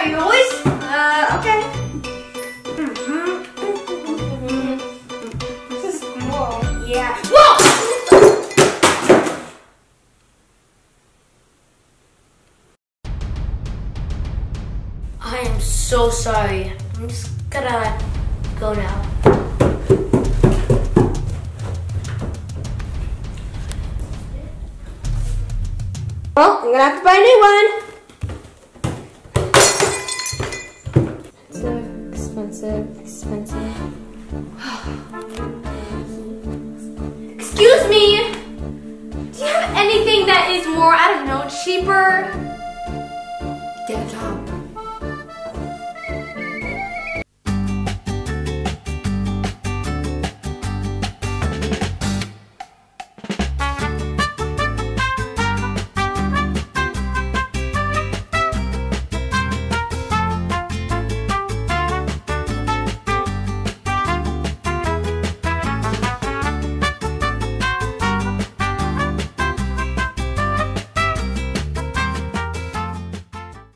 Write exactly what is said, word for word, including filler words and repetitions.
are you always? Uh, okay. Mm-hmm. This is cool. Yeah. Whoa! I am so sorry. I'm just gonna go now. Well, I'm gonna have to buy a new one. Expensive, expensive. Excuse me! Do you have anything that is more, I don't know, cheaper? Get a job.